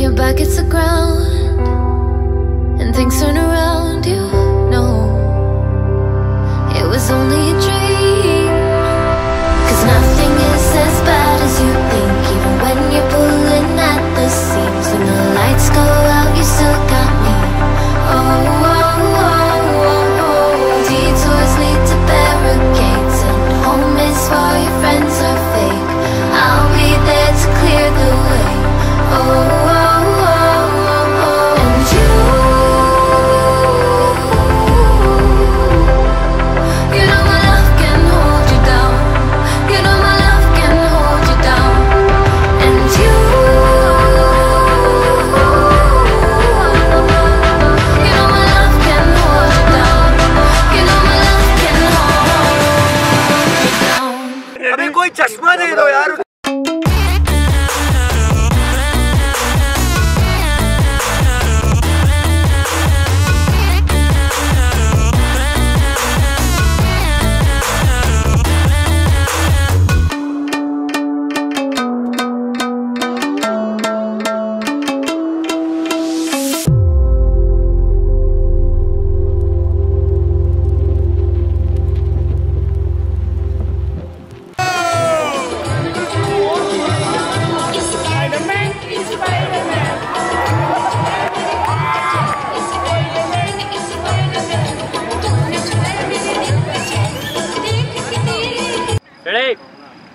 your back hits the ground and things turn around you, know it was only a dream. Cause nothing is as bad as you think. Even when you're pulling at the seams, when the lights go out, you still got me. Oh, oh, oh, oh, oh. Detours lead to barricades, and home is for your friends are fake. I'll be there to clear the way. Oh,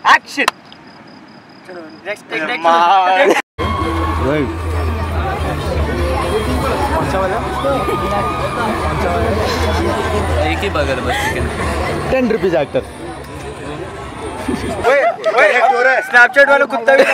action. Next. एक ही burger बस chicken 10 rupees आकर Snapchat वाला कुत्ता भी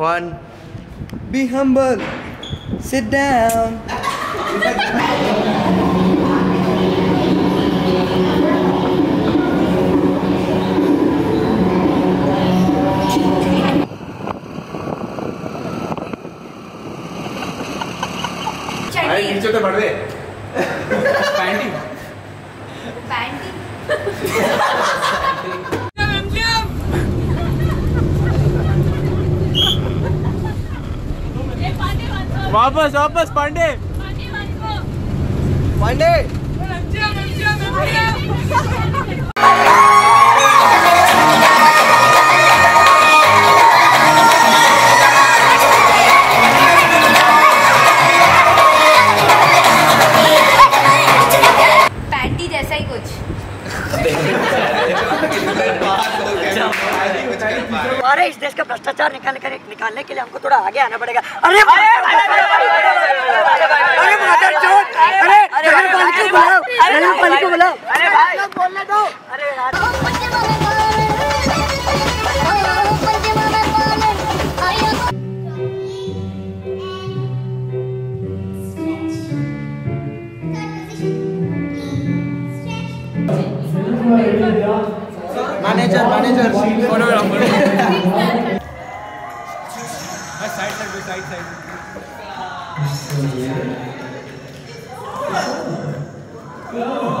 One, be humble, sit down. वापस Pandey panty जैसा ही कुछ अरे इस देश का भ्रष्टाचार निकालने के लिए हमको थोड़ा आगे आना पड़ेगा। अरे मैनेजर साइड